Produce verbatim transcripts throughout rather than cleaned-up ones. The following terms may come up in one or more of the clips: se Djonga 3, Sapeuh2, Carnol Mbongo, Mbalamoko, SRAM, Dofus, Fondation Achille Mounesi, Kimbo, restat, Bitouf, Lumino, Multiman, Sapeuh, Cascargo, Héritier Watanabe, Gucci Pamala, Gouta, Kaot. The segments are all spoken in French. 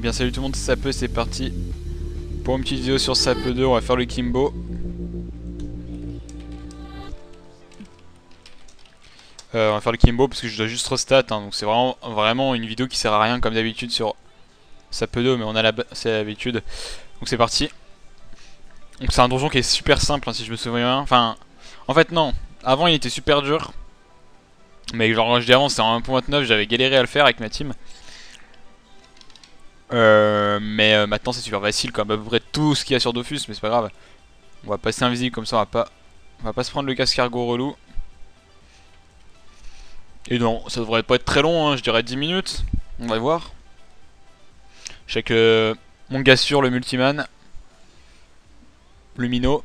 Bien salut tout le monde, c'est Sapeuh, c'est parti pour une petite vidéo sur Sapeuh deux, on va faire le Kimbo. Euh, on va faire le Kimbo parce que je dois juste restat, hein, donc c'est vraiment, vraiment une vidéo qui sert à rien comme d'habitude sur Sapeuh deux, mais on a l'habitude. Donc c'est parti. Donc c'est un donjon qui est super simple, hein, si je me souviens bien. Enfin, en fait non, avant il était super dur. Mais genre quand je dis avant c'était en un point vingt-neuf, j'avais galéré à le faire avec ma team. Euh, mais euh, maintenant c'est super facile comme à peu près tout ce qu'il y a sur Dofus, mais c'est pas grave. On va passer invisible comme ça, on va pas, on va pas se prendre le Cascargo relou. Et non, ça devrait pas être très long, hein, je dirais dix minutes. On va voir. Je sais que mon gars sur le Multiman, Lumino.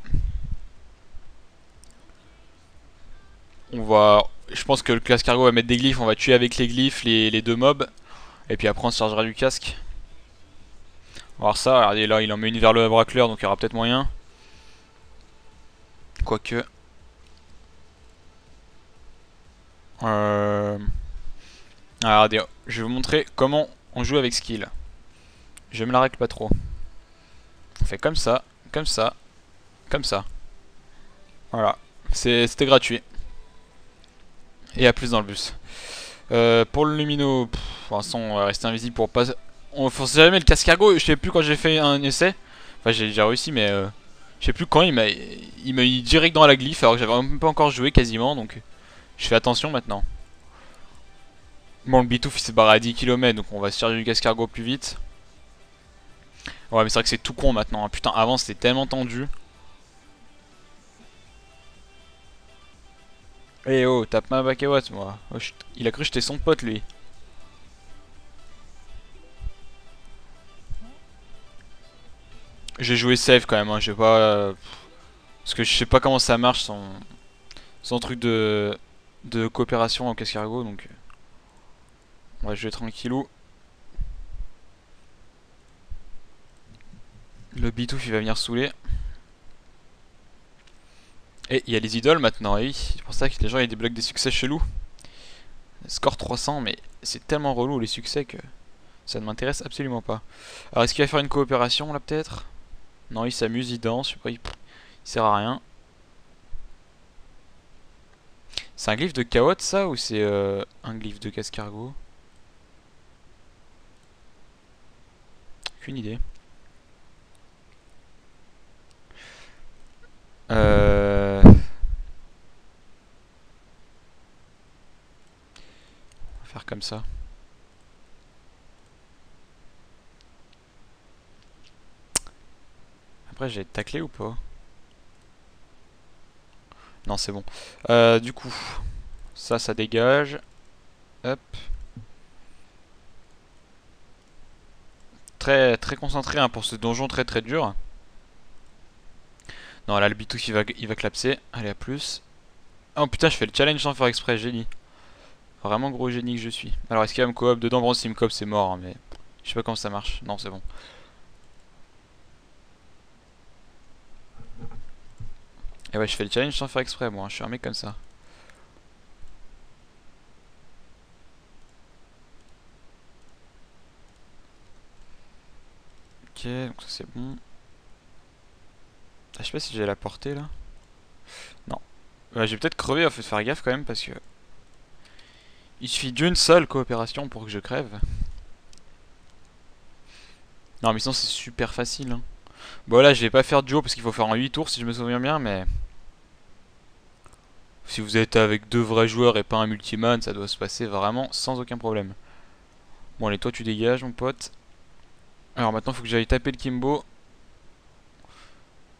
On va, je pense que le Cascargo va mettre des glyphes, on va tuer avec les glyphes les, les deux mobs. Et puis après on se chargera du casque. On va voir ça, regardez là il en met une vers le bracleur donc il y aura peut-être moyen. Quoique. Euh... Alors, regardez, je vais vous montrer comment on joue avec skill. Je me la règle pas trop. On fait comme ça, comme ça, comme ça. Voilà, c'était gratuit. Et à plus dans le bus. Euh, pour le Lumino, pff, pour l'instant on va rester invisible pour pas... On forçait jamais le Cascargo, je sais plus quand j'ai fait un essai. Enfin j'ai déjà réussi mais euh, je sais plus quand il m'a il m'a eu direct dans la glyphe alors que j'avais même pas encore joué quasiment, donc je fais attention maintenant. Bon le Bitouf il s'est barré à dix kilomètres donc on va se charger du Cascargo plus vite. Ouais mais c'est vrai que c'est tout con maintenant, hein. Putain avant c'était tellement tendu. Eh oh tape ma back what moi, oh, je... il a cru que j'étais son pote lui. J'ai joué safe quand même, hein. J'ai pas euh, parce que je sais pas comment ça marche sans, sans truc de, de coopération en Cascargo, donc on va jouer tranquillou. Le Bitouf il va venir saouler. Et il y a les idoles maintenant, et oui, c'est pour ça que les gens ils débloquent des succès chelous. Score trois cents, mais c'est tellement relou les succès que ça ne m'intéresse absolument pas. Alors est-ce qu'il va faire une coopération là peut-être? Non, il s'amuse, il danse, je sais pas, il... il sert à rien. C'est un glyphe de Kaot ça ou c'est euh, un glyphe de Cascargo? Aucune idée. Euh... On va faire comme ça. Après j'ai taclé ou pas? Non c'est bon. Euh, du coup, ça ça dégage. Hop. Très très concentré, hein, pour ce donjon très très dur. Non là le Bitouf il va, il va clapser. Allez à plus. Oh putain je fais le challenge sans faire exprès, génie. Vraiment gros génie que je suis. Alors est-ce qu'il va me coop dedans? Bon si il me coop c'est mort, hein, mais je sais pas comment ça marche. Non c'est bon. Et ouais, je fais le challenge sans faire exprès, moi, hein. Je suis un mec comme ça. Ok, donc ça c'est bon. Ah, je sais pas si j'ai la portée là. Non. Ouais, j'ai peut-être crevé, il faut faire gaffe quand même parce que. Il suffit d'une seule coopération pour que je crève. Non, mais sinon c'est super facile, hein. Bon là je vais pas faire duo parce qu'il faut faire en huit tours si je me souviens bien, mais si vous êtes avec deux vrais joueurs et pas un multiman ça doit se passer vraiment sans aucun problème. Bon allez toi tu dégages mon pote. Alors maintenant faut que j'aille taper le Kimbo.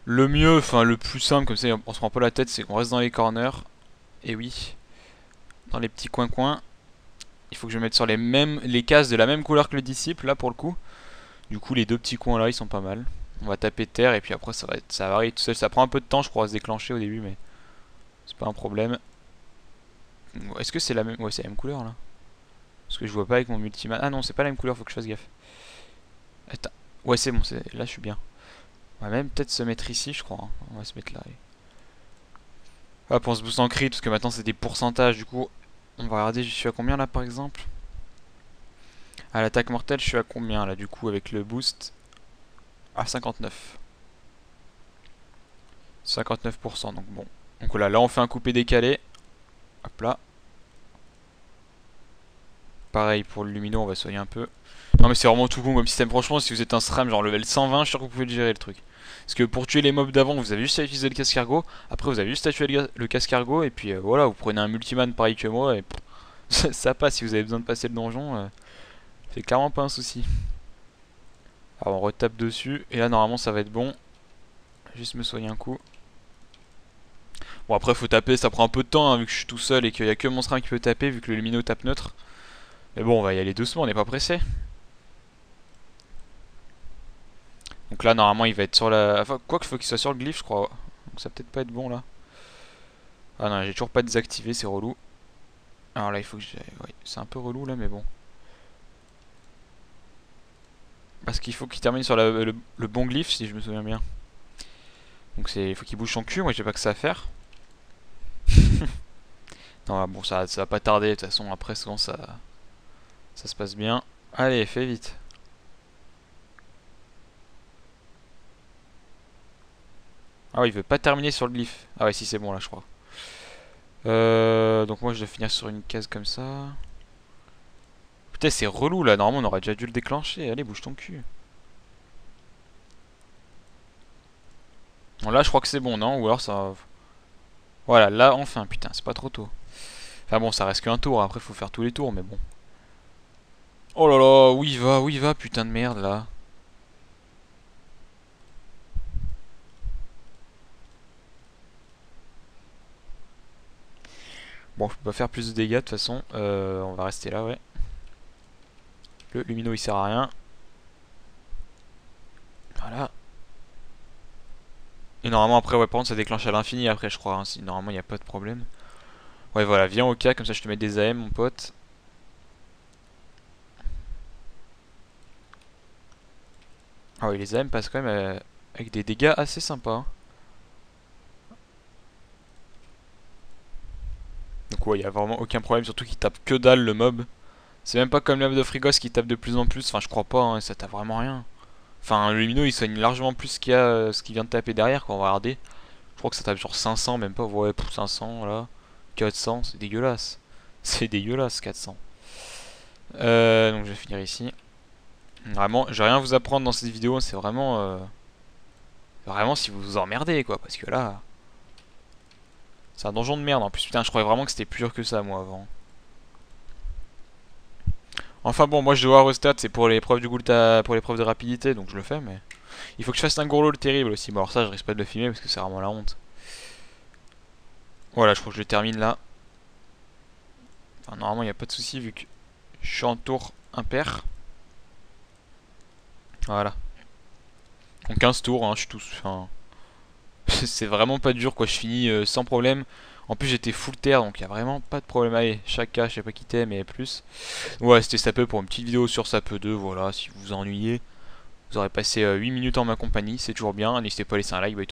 Le mieux, enfin le plus simple comme ça on se prend pas la tête, c'est qu'on reste dans les corners. Et oui, dans les petits coins coins. Il faut que je mette sur les mêmes, les cases de la même couleur que le disciple là pour le coup. Du coup les deux petits coins là ils sont pas mal. On va taper terre et puis après ça va, ça varie tout seul. Ça prend un peu de temps je crois à se déclencher au début, mais c'est pas un problème. Est-ce que c'est la même... Ouais c'est la même couleur là. Parce que je vois pas avec mon multiman. Ah non c'est pas la même couleur, faut que je fasse gaffe. Attends. Ouais c'est bon, là je suis bien. On va même peut-être se mettre ici je crois, hein. On va se mettre là et... Hop on se booste en crit parce que maintenant c'est des pourcentages. Du coup on va regarder je suis à combien là par exemple. À l'attaque mortelle, je suis à combien là du coup avec le boost? À cinquante-neuf. cinquante-neuf pour cent, donc bon. Donc voilà, là on fait un coupé décalé. Hop là. Pareil pour le Lumino, on va soigner un peu. Non mais c'est vraiment tout con comme système. Franchement, si vous êtes un SRAM genre level cent vingt, je suis sûr que vous pouvez le gérer le truc. Parce que pour tuer les mobs d'avant, vous avez juste à utiliser le Cascargo. Après, vous avez juste à tuer le Cascargo. Et puis euh, voilà, vous prenez un Multiman pareil que moi. Et pff, ça, ça passe. Si vous avez besoin de passer le donjon, euh, c'est clairement pas un souci. Alors on retape dessus. Et là, normalement, ça va être bon. Juste me soigner un coup. Bon, après faut taper, ça prend un peu de temps hein, vu que je suis tout seul et qu'il n'y a que mon SRAM qui peut taper vu que le Lumino tape neutre. Mais bon, on va y aller doucement, on n'est pas pressé. Donc là normalement il va être sur la... Enfin quoi qu'il faut qu'il soit sur le glyphe je crois. Donc ça va peut-être pas être bon là. Ah non, j'ai toujours pas désactivé, c'est relou. Alors là il faut que j'aille... Ouais, c'est un peu relou là mais bon. Parce qu'il faut qu'il termine sur la... le... le bon glyphe si je me souviens bien. Donc c'est... il faut qu'il bouge son cul, moi j'ai pas que ça à faire. Non bon ça, ça va pas tarder de toute façon, après souvent ça ça se passe bien. Allez fais vite. Ah ouais il veut pas terminer sur le glyphe. Ah ouais si c'est bon là je crois. euh, Donc moi je dois finir sur une case comme ça. Putain c'est relou là, normalement on aurait déjà dû le déclencher. Allez bouge ton cul. Bon là je crois que c'est bon non, ou alors ça... Voilà, là enfin, putain, c'est pas trop tôt. Enfin bon, ça reste qu'un tour, après faut faire tous les tours, mais bon. Oh là là, où il va, où il va, putain de merde, là. Bon, je peux pas faire plus de dégâts, de toute façon. Euh, on va rester là, ouais. Le Lumino, il sert à rien. Voilà. Et normalement après ouais par contre ça déclenche à l'infini après je crois hein, si normalement il n'y a pas de problème. Ouais voilà viens au cas comme ça je te mets des A M mon pote. Ah oui les A M passent quand même euh, avec des dégâts assez sympas hein. Donc ouais il n'y a vraiment aucun problème, surtout qu'il tape que dalle le mob. C'est même pas comme le mob de Frigos qui tape de plus en plus, enfin je crois pas hein, ça tape vraiment rien. Enfin, le Lumino il soigne largement plus qu'il y a euh, ce qu'il vient de taper derrière, quand on va regarder. Je crois que ça tape genre cinq cents, même pas, ouais, pour cinq cents, là. quatre cents, c'est dégueulasse. C'est dégueulasse, quatre cents. Euh, donc je vais finir ici. Vraiment, j'ai rien à vous apprendre dans cette vidéo, c'est vraiment... Euh, vraiment si vous vous emmerdez, quoi, parce que là... C'est un donjon de merde, en plus, putain, je croyais vraiment que c'était plus dur que ça, moi, avant. Enfin bon, moi je dois avoir au stade, c'est pour l'épreuve du Gouta, pour l'épreuve de rapidité, donc je le fais, mais... Il faut que je fasse un gourlot terrible aussi, bon alors ça je risque pas de le filmer parce que c'est vraiment la honte. Voilà, je crois que je le termine là. Enfin, normalement il n'y a pas de souci vu que je suis en tour impair. Voilà. Donc quinze tours, hein, je suis tous... Enfin... c'est vraiment pas dur quoi, je finis euh, sans problème. En plus j'étais full terre donc il n'y a vraiment pas de problème. Allez, Chaka, je sais pas qui t'es mais plus. Ouais c'était Sapeuh pour une petite vidéo sur Sapeuh deux, voilà si vous vous ennuyez. Vous aurez passé euh, huit minutes en ma compagnie, c'est toujours bien. N'hésitez pas à laisser un like. Bah,